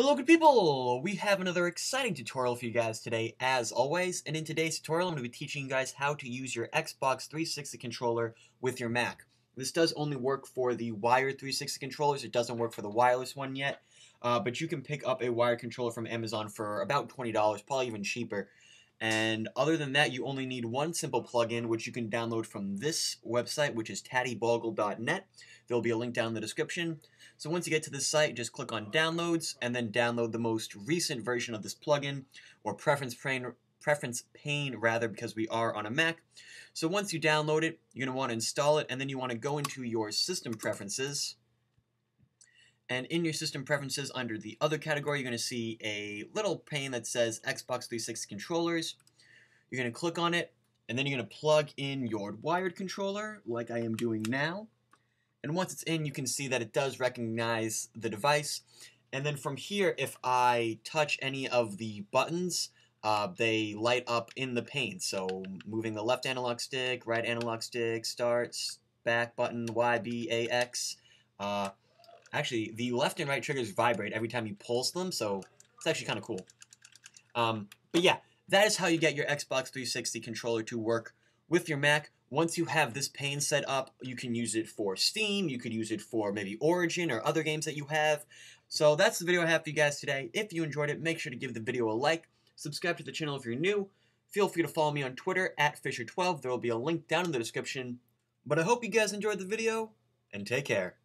Hello good people! We have another exciting tutorial for you guys today, as always, and in today's tutorial I'm going to be teaching you guys how to use your Xbox 360 controller with your Mac. This does only work for the wired 360 controllers, it doesn't work for the wireless one yet, but you can pick up a wired controller from Amazon for about $20, probably even cheaper. And other than that, you only need one simple plugin, which you can download from this website, which is tattiebogle.net. There'll be a link down in the description. So once you get to this site, just click on Downloads, and then download the most recent version of this plugin, or preference pane rather, because we are on a Mac. So once you download it, you're going to want to install it, and then you want to go into your System Preferences. And in your System Preferences, under the Other category, you're going to see a little pane that says Xbox 360 Controllers. You're going to click on it, and then you're going to plug in your wired controller, like I am doing now. And once it's in, you can see that it does recognize the device. And then from here, if I touch any of the buttons, they light up in the pane. So moving the left analog stick, right analog stick, starts, back button, Y, B, A, X. Actually, the left and right triggers vibrate every time you pulse them, so it's actually kind of cool. But yeah, that is how you get your Xbox 360 controller to work with your Mac. Once you have this pane set up, you can use it for Steam, you could use it for maybe Origin or other games that you have. So that's the video I have for you guys today. If you enjoyed it, make sure to give the video a like. Subscribe to the channel if you're new. Feel free to follow me on Twitter, @Fisher12. There will be a link down in the description. But I hope you guys enjoyed the video, and take care.